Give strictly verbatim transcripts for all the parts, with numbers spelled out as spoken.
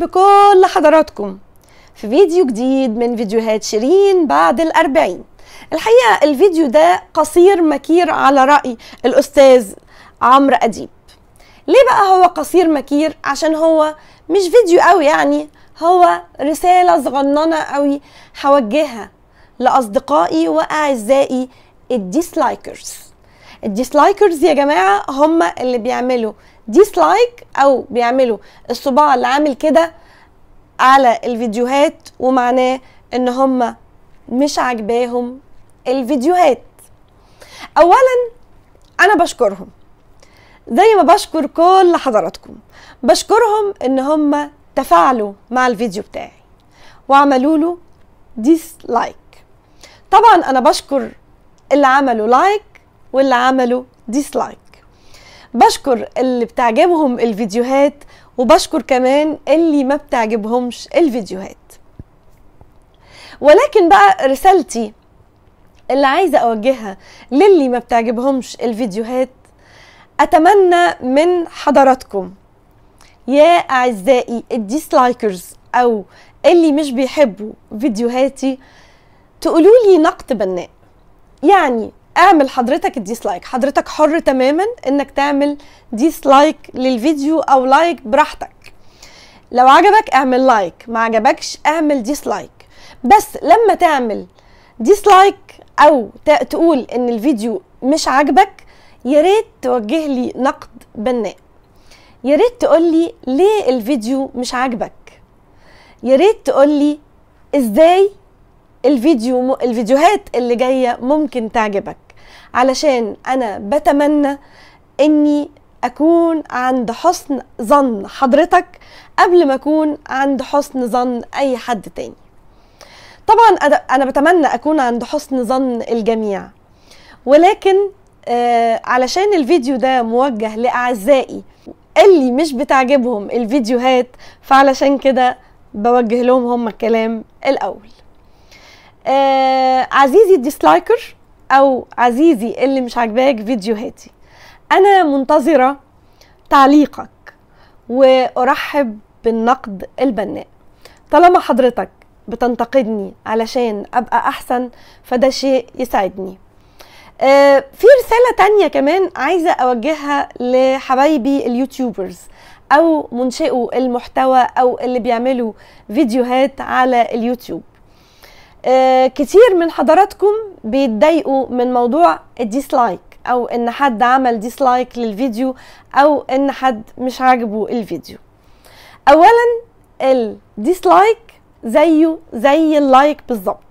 بكل حضراتكم في فيديو جديد من فيديوهات شيرين بعد الأربعين. الحقيقة الفيديو ده قصير مكير على رأي الأستاذ عمرو أديب. ليه بقى هو قصير مكير؟ عشان هو مش فيديو قوي، يعني هو رسالة صغننة قوي هوجهها لأصدقائي وأعزائي الديسلايكرز. الديسلايكرز يا جماعة هم اللي بيعملوا ديسلايك أو بيعملوا الصباع اللي عامل كده على الفيديوهات، ومعناه إن هم مش عاجباهم الفيديوهات. أولاً أنا بشكرهم زي ما بشكر كل حضراتكم، بشكرهم إن هم تفاعلوا مع الفيديو بتاعي وعملوا له ديسلايك. طبعاً أنا بشكر اللي عملوا لايك واللي عملوا ديسلايك، بشكر اللي بتعجبهم الفيديوهات وبشكر كمان اللي ما بتعجبهمش الفيديوهات. ولكن بقى رسالتي اللي عايزة أوجهها للي ما بتعجبهمش الفيديوهات، أتمنى من حضراتكم يا أعزائي الديسلايكرز أو اللي مش بيحبوا فيديوهاتي تقولولي نقد بناء. يعني اعمل حضرتك الديسلايك، حضرتك حر تماما انك تعمل ديسلايك للفيديو او لايك براحتك. لو عجبك اعمل لايك، ما عجبكش اعمل ديسلايك. بس لما تعمل ديسلايك او تقول ان الفيديو مش عاجبك، يا ريت توجه لي نقد بناء. يا ريت تقول لي ليه الفيديو مش عاجبك، يا ريت تقول لي ازاي الفيديو الفيديوهات اللي جايه ممكن تعجبك، علشان انا بتمنى اني اكون عند حسن ظن حضرتك قبل ما اكون عند حسن ظن اي حد تاني. طبعا انا بتمنى اكون عند حسن ظن الجميع، ولكن آه علشان الفيديو ده موجه لاعزائي اللي مش بتعجبهم الفيديوهات، فعلشان كده بوجه لهم هم الكلام الاول. آه عزيزي الديسلايكر او عزيزي اللي مش عاجباك فيديوهاتي، انا منتظره تعليقك وارحب بالنقد البناء. طالما حضرتك بتنتقدني علشان ابقى احسن فده شيء يسعدني. آه في رساله تانية كمان عايزه اوجهها لحبايبي اليوتيوبرز او منشئوا المحتوى او اللي بيعملوا فيديوهات على اليوتيوب. كتير من حضراتكم بيتضايقوا من موضوع الديسلايك او ان حد عمل ديسلايك للفيديو او ان حد مش عاجبه الفيديو. اولا الديسلايك زيه زي اللايك بالظبط،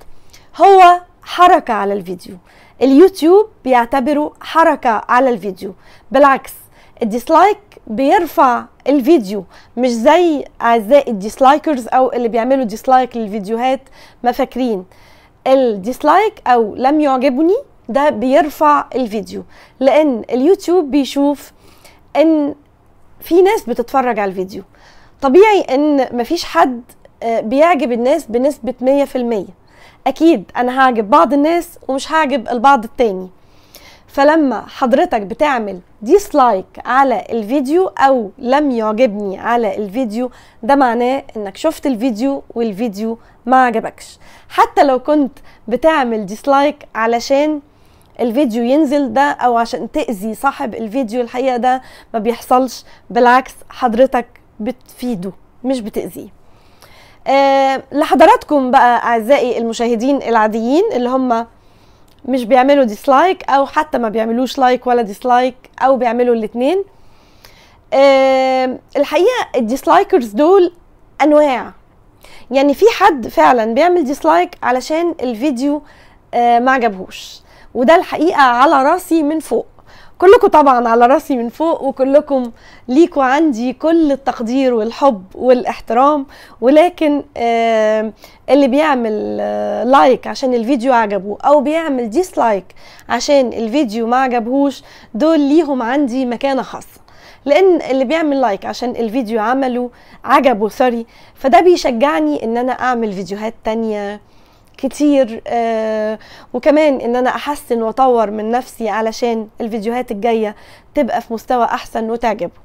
هو حركة على الفيديو. اليوتيوب بيعتبره حركة على الفيديو، بالعكس الديسلايك بيرفع الفيديو، مش زي اعزائي الديسلايكرز او اللي بيعملوا ديسلايك للفيديوهات ما فاكرين. الديسلايك او لم يعجبني ده بيرفع الفيديو، لان اليوتيوب بيشوف ان في ناس بتتفرج على الفيديو، طبيعي ان مفيش حد بيعجب الناس بنسبة مية في المية. اكيد انا هعجب بعض الناس ومش هعجب البعض التاني. فلما حضرتك بتعمل ديسلايك على الفيديو او لم يعجبني على الفيديو، ده معناه انك شفت الفيديو والفيديو ما عجبكش. حتى لو كنت بتعمل ديسلايك علشان الفيديو ينزل ده او عشان تأذي صاحب الفيديو، الحقيقة ده ما بيحصلش، بالعكس حضرتك بتفيده مش بتأذيه. أه لحضراتكم بقى اعزائي المشاهدين العاديين اللي هم مش بيعملوا ديسلايك او حتى ما بيعملوش لايك ولا ديسلايك او بيعملوا الاتنين، أه الحقيقه الديسلايكرز دول انواع. يعني في حد فعلا بيعمل ديسلايك علشان الفيديو أه ما عجبهوش، وده الحقيقه على راسي من فوق، كلكم طبعا على راسي من فوق، وكلكم ليكوا عندي كل التقدير والحب والاحترام. ولكن آه اللي بيعمل آه لايك عشان الفيديو عجبه او بيعمل ديسلايك عشان الفيديو ما عجبهوش، دول ليهم عندي مكانة خاصة، لان اللي بيعمل لايك عشان الفيديو عمله عجبه سوري، فده بيشجعني ان انا اعمل فيديوهات تانية كتير، وكمان ان انا احسن واطور من نفسي علشان الفيديوهات الجايه تبقى في مستوى احسن وتعجبه.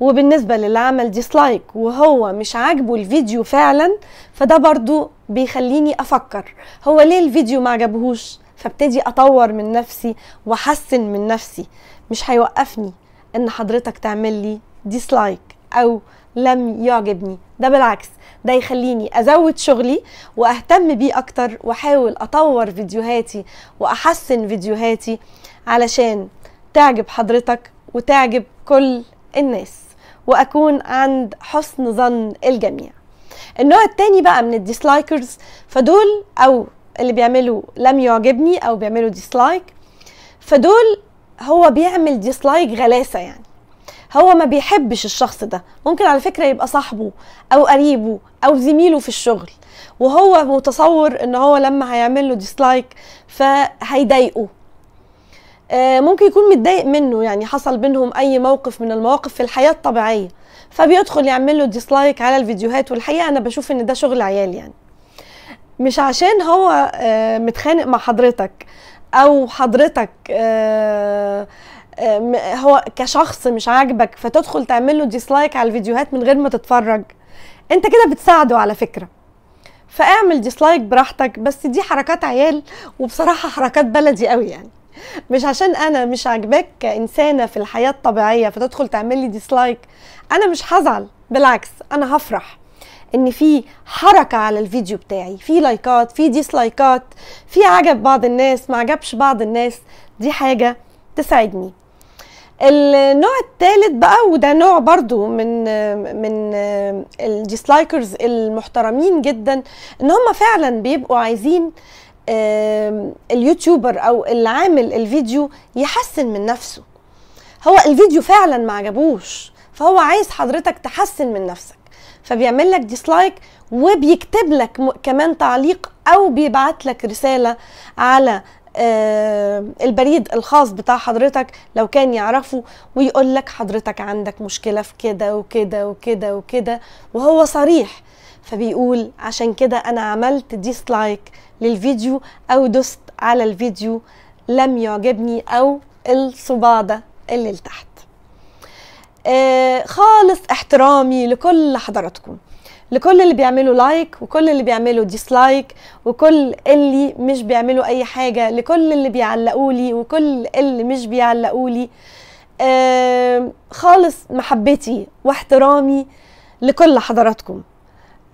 وبالنسبه للي عمل ديسلايك وهو مش عاجبه الفيديو فعلا، فده برضو بيخليني افكر هو ليه الفيديو ما عجبهوش، فابتدي اطور من نفسي واحسن من نفسي. مش هيوقفني ان حضرتك تعمل لي ديسلايك او لم يعجبني، ده بالعكس ده يخليني ازود شغلي واهتم بيه اكتر، واحاول اطور فيديوهاتي واحسن فيديوهاتي علشان تعجب حضرتك وتعجب كل الناس، واكون عند حسن ظن الجميع. النوع التاني بقى من الديسلايكرز، فدول او اللي بيعملوا لم يعجبني او بيعملوا ديسلايك، فدول هو بيعمل ديسلايك غلاسة، يعني هو ما بيحبش الشخص ده، ممكن على فكرة يبقى صاحبه او قريبه او زميله في الشغل، وهو متصور ان هو لما هيعمل له ديسلايك فهيضايقه، ممكن يكون متضايق منه، يعني حصل بينهم اي موقف من المواقف في الحياة الطبيعية، فبيدخل يعمل له ديسلايك على الفيديوهات. والحقيقة انا بشوف ان ده شغل عيال، يعني مش عشان هو متخانق مع حضرتك او حضرتك هو كشخص مش عاجبك فتدخل تعمل له ديسلايك على الفيديوهات من غير ما تتفرج، انت كده بتساعده على فكرة، فاعمل ديسلايك براحتك. بس دي حركات عيال، وبصراحة حركات بلدي قوي، يعني مش عشان انا مش عاجباك كانسانة في الحياة الطبيعية فتدخل تعمل لي ديسلايك، انا مش هزعل، بالعكس انا هفرح ان في حركه على الفيديو بتاعي، في لايكات، في ديسلايكات، في عجب بعض الناس، ما عجبش بعض الناس، دي حاجه تساعدني. النوع الثالث بقى، وده نوع برضو من من الديسلايكرز المحترمين جدا، ان هم فعلا بيبقوا عايزين اليوتيوبر او اللي عامل الفيديو يحسن من نفسه، هو الفيديو فعلا ما عجبوش فهو عايز حضرتك تحسن من نفسك، فبيعمل لك ديسلايك وبيكتب لك كمان تعليق او بيبعت لك رساله على البريد الخاص بتاع حضرتك لو كان يعرفه، ويقول لك حضرتك عندك مشكله في كده وكده وكده وكده، وهو صريح، فبيقول عشان كده انا عملت ديسلايك للفيديو او دوست على الفيديو لم يعجبني، او الصباع ده اللي لتحت. آه خالص احترامي لكل حضراتكم، لكل اللي بيعملوا لايك وكل اللي بيعملوا ديسلايك وكل اللي مش بيعملوا اي حاجه، لكل اللي بيعلقولي وكل اللي مش بيعلقولي، آه خالص محبتي واحترامي لكل حضراتكم.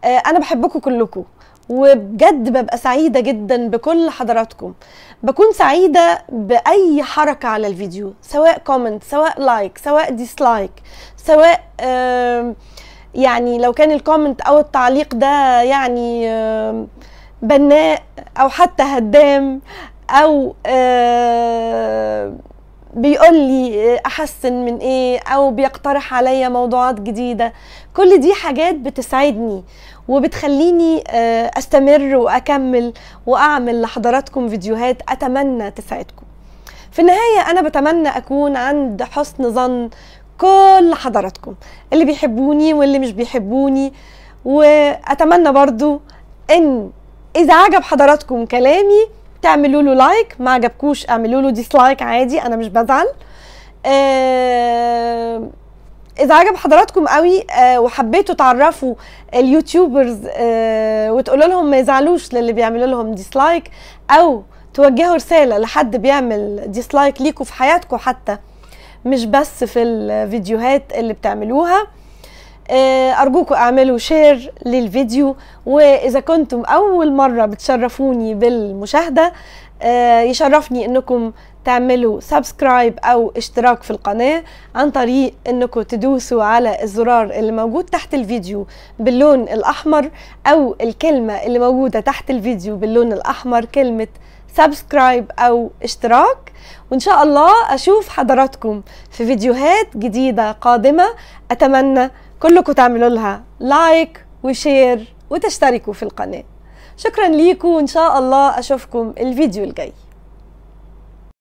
آه انا بحبكم كلكم، وبجد ببقى سعيده جدا بكل حضراتكم، بكون سعيده باي حركه على الفيديو، سواء كومنت، سواء لايك، سواء ديسلايك، سواء آه يعني لو كان الكومنت او التعليق ده يعني آه بناء او حتى هدام، او آه بيقول لي احسن من ايه، او بيقترح عليا موضوعات جديده، كل دي حاجات بتسعدني وبتخليني استمر واكمل واعمل لحضراتكم فيديوهات اتمنى تساعدكم. في النهايه انا بتمنى اكون عند حسن ظن كل حضراتكم، اللي بيحبوني واللي مش بيحبوني، واتمنى برضو ان اذا عجب حضراتكم كلامي تعملوا له لايك، ما عجبكوش اعملوا له ديسلايك عادي، انا مش بزعل. أه اذا عجب حضراتكم قوي أه وحبيتوا تعرفوا اليوتيوبرز أه وتقولوا لهم ما يزعلوش للي بيعملوا لهم ديسلايك، او توجهوا رساله لحد بيعمل ديسلايك ليكوا في حياتكم حتى، مش بس في الفيديوهات اللي بتعملوها، أرجوكم أعملوا شير للفيديو. وإذا كنتم أول مرة بتشرفوني بالمشاهدة، يشرفني أنكم تعملوا سبسكرايب أو اشتراك في القناة عن طريق أنكم تدوسوا على الزرار اللي موجود تحت الفيديو باللون الأحمر، أو الكلمة اللي موجودة تحت الفيديو باللون الأحمر، كلمة سبسكرايب أو اشتراك. وإن شاء الله أشوف حضراتكم في فيديوهات جديدة قادمة، أتمنى كلكم تعملوا لها لايك وشير وتشتركوا في القناة. شكرا ليكم، وإن شاء الله أشوفكم الفيديو الجاي.